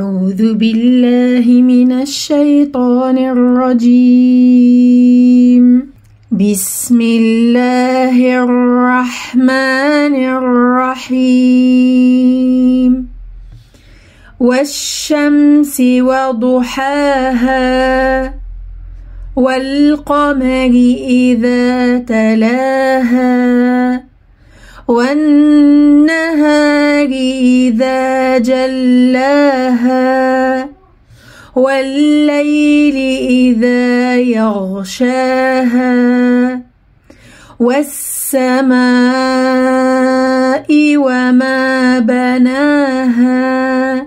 أعوذ بالله من الشيطان الرجيم. بسم الله الرحمن الرحيم. والشمس وضحاها والقمر إذا تلاها والنهار إذا جلاها والليل إذا يغشاها والسماء وما بناها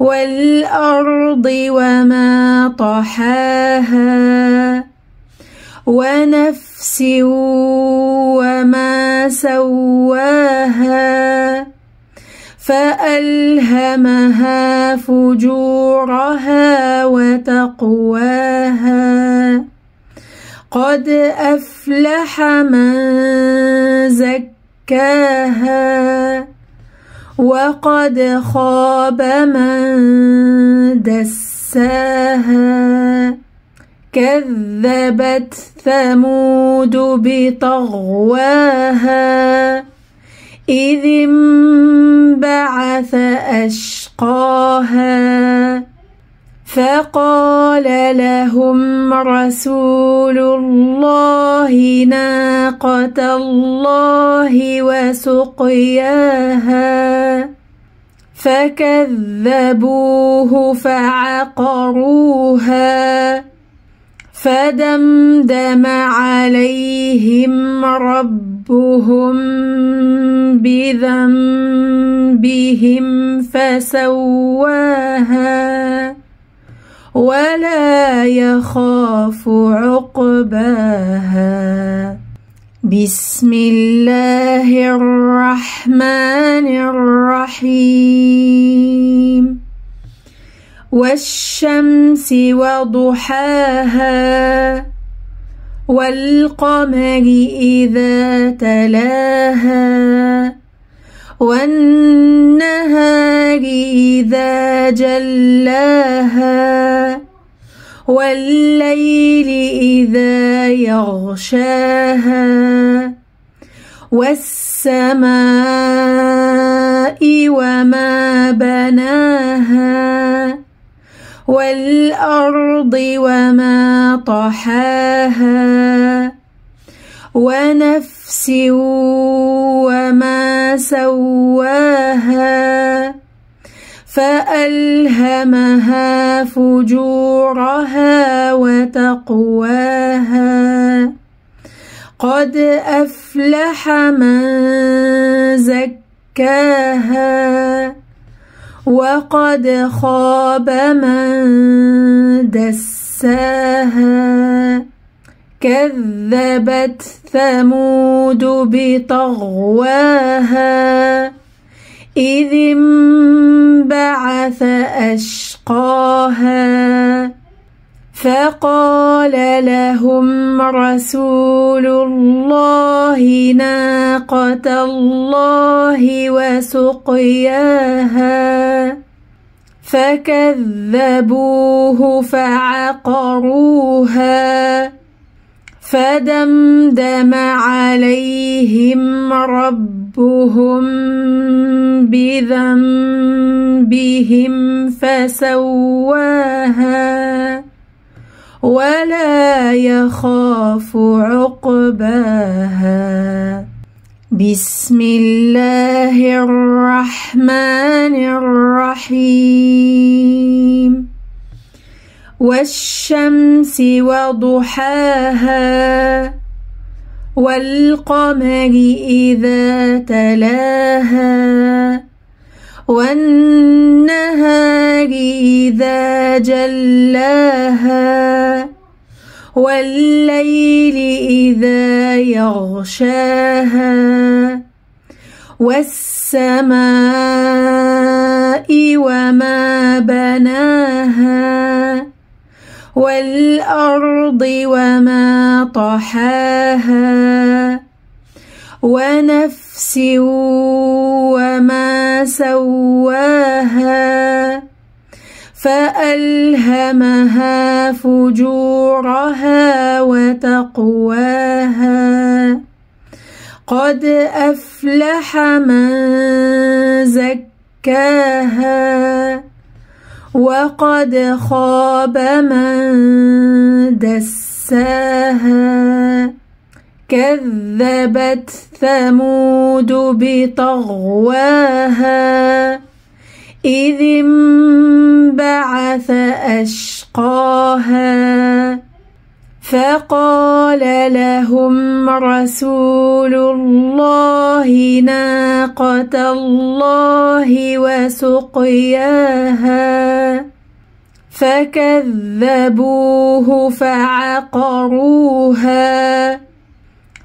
والأرض وما طحاها ونفس وما سواها فألهمها فجورها وتقواها قد أفلح من زكاها وقد خاب من دساها كذبت ثمود بطغواها إذ انبعث أشقاها فقال لهم رسول الله ناقة الله وسقياها فكذبوه فعقروها فدمدم عليهم ربهم بذنبهم فسواها ولا يخاف عقباها. بسم الله الرحمن الرحيم. والشمس وضحاها والقمر إذا تلاها والنهار إذا جلاها والليل إذا يغشاها والسماء وما بناها والأرض وما طحاها ونفس وما سواها فألهمها فجورها وتقواها قد أفلح من زكاها وقد خاب من دساها كذبت ثمود بطغواها إذ انبعث أشقاها فقال لهم رسول الله ناقة الله وسقياها فكذبوه فعقروها فدمدم عليهم ربهم بذنبهم فسواها ولا يخاف عقباها. بسم الله الرحمن الرحيم. والشمس وضحاها والقمر إذا تلاها والنهار إذا جلاها والليل إذا يغشاها والسماء وما بناها والأرض وما طحاها ونفس وما سواها فألهمها فجورها وتقواها قد أفلح من زكاها وقد خاب من دساها كذبت ثمود بطغواها إذ انبعث أشقاها فقال لهم رسول الله ناقة الله وسقياها فكذبوه فعقروها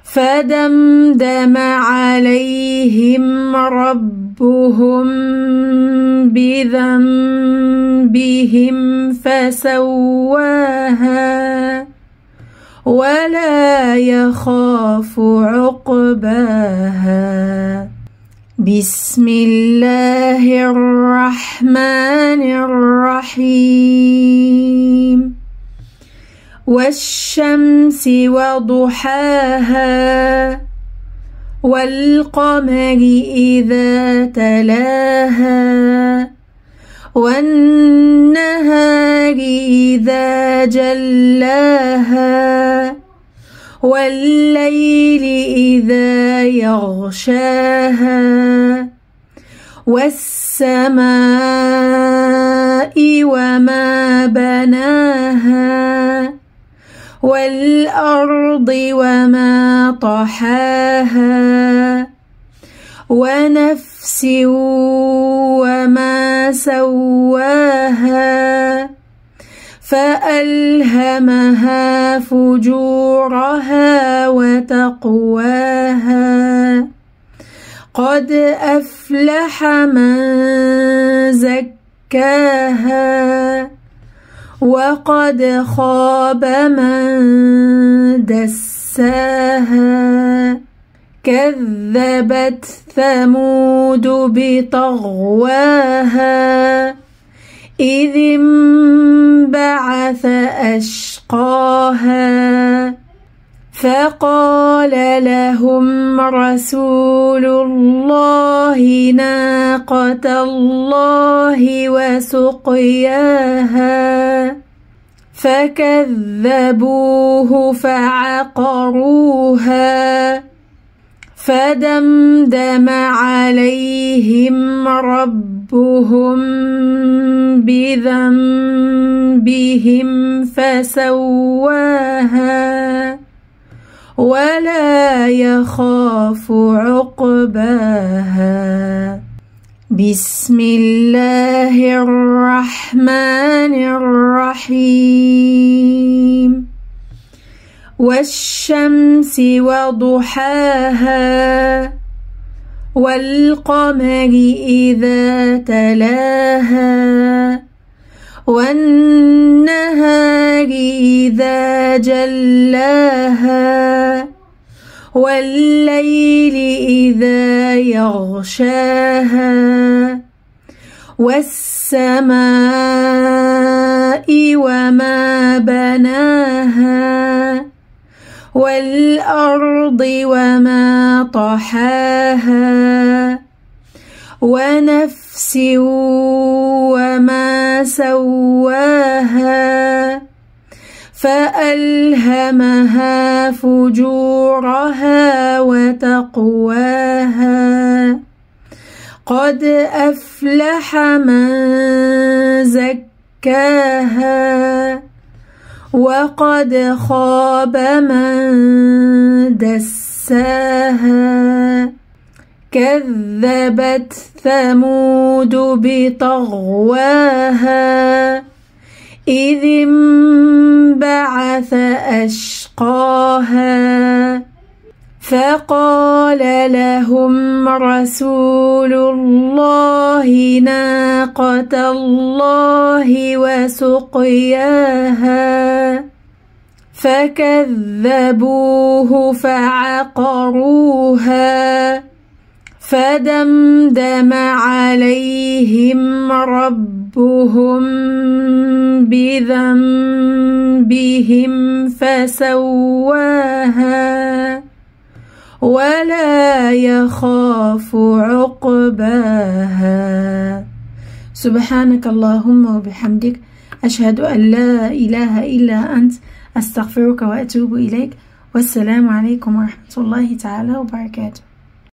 فدمدم عليهم ربهم بذنبهم فسواها ولا يخاف عقباها. بسم الله الرحمن الرحيم والشمس وضحاها والقمر إذا تلاها والنهار إذا جلاها والليل إذا يغشاها والسماء وما بناها والأرض وما طحاها ونفس وما سواها فألهمها فجورها وتقواها قد أفلح من زكاها وقد خاب من دساها كذبت ثمود بطغواها إذ انبعث أشقاها فقال لهم رسول الله ناقة الله وسقياها فكذبوه فعقروها فدمدم عليهم ربهم بذنبهم فسواها ولا يخاف عقباها. بسم الله الرحمن الرحيم والشمس وضحاها والقمر إذا تلاها والنهار إذا جلاها والليل إذا يغشاها والسماء وما بناها والأرض وما طحاها ونفس وما سواها فألهمها فجورها وتقواها قد أفلح من زكاها وقد خاب من دساها كذبت ثمود بطغواها إذ انبعث أشقاها فقال لهم رسول الله ناقة الله وسقياها فكذبوه فعقروها فدمدم عليهم ربهم بذنبهم فسواها ولا يخاف عقباها. سبحانك اللهم وبحمدك، أشهد أن لا إله إلا أنت، أستغفرك وأتوب إليك، والسلام عليكم ورحمة الله تعالى وبركاته.